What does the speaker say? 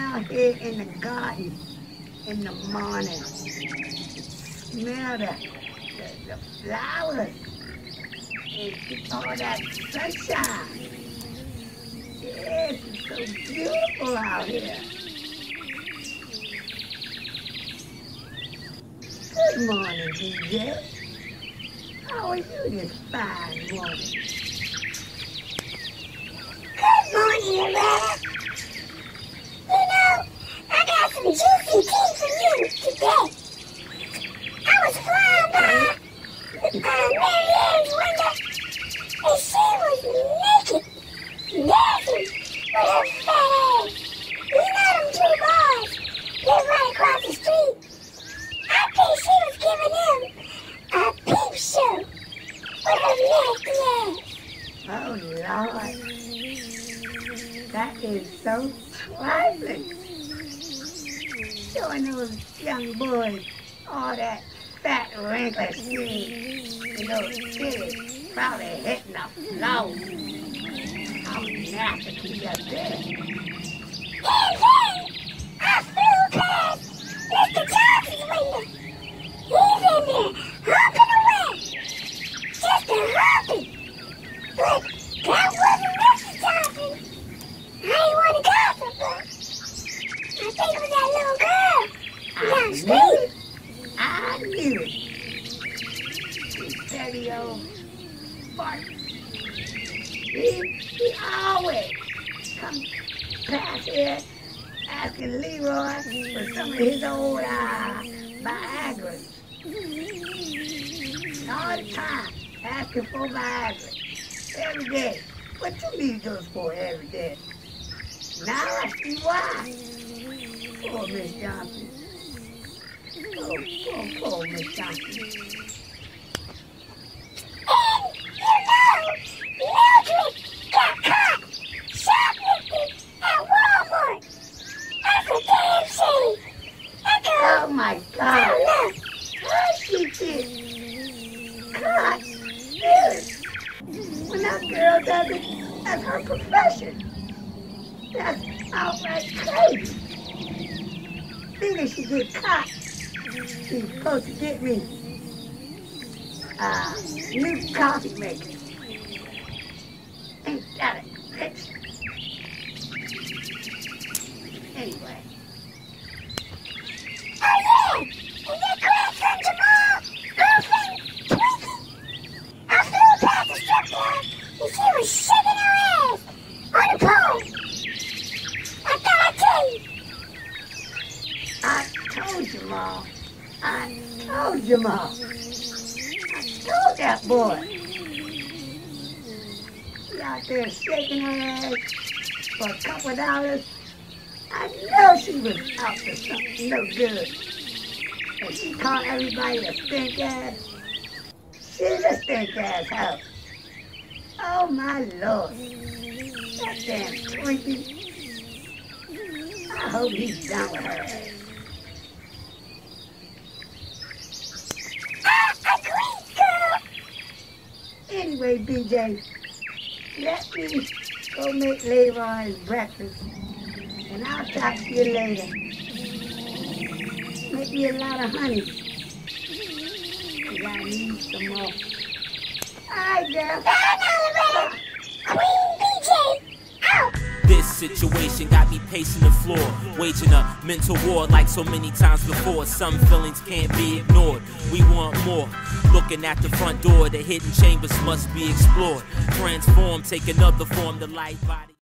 out here in the garden in the morning. Smell the flowers and all that sunshine. Yes, it's so beautiful out here. Good morning, TJ. How are you this fine morning? Good morning, Loretta. You know, I got some juicy tea for you today. I was flying by Mary Ann's window, and she was naked. Dancing with her fat ass. We met them two boys living right across the street. I think she was giving him a peep show with her nasty ass. Oh, Lord. That is so trifling. Showing those young boys all that fat wrinkles and those titties probably hitting the floor. I'm nasty to you up there. And then I flew past Mr. Johnson's window. He's in there humping away. Just a humping. But that wasn't Mr. Johnson. I ain't want to gossip, but I think it was that little girl down the street. I knew it. This dirty old fart. He always comes past here asking Leroy for some of his old Viagra. All the time asking for Viagra. Every day. What you need those for every day? Now I see why. Poor Miss Johnson. Poor Miss Johnson. And you know, Mildred got caught shoplifting at Walmart. That's a damn shame. That girl. Oh my God. I don't know how she did. Caught. Really? When that girl does it, that's her profession. That's outright crazy. Thinking she get caught, she's supposed to get me new coffee maker. Ain't that a bitch? Anyway. Oh yeah! Is your grandson Jamal? Girlfriend? Twinkie? I flew past the strip club and she was shaking her ass on the pole. I thought I'd tell you. I told Jamal. I told Jamal. Told that boy. She's out there shaking her ass for a couple of dollars. I know she was out for something no good. And she called everybody a stink ass. She's a stink ass house. Oh my Lord. That damn Twinkie. I hope he's done with her ass. Anyway, BJ, let me go make Leroy's breakfast, and I'll talk to you later. Make me a lot of honey, because I need some more. All right, girl. Bye, Queen BJ. This situation got me pacing the floor, waging a mental war like so many times before. Some feelings can't be ignored, we want more. Looking at the front door, the hidden chambers must be explored. Transform, take another form, the light body.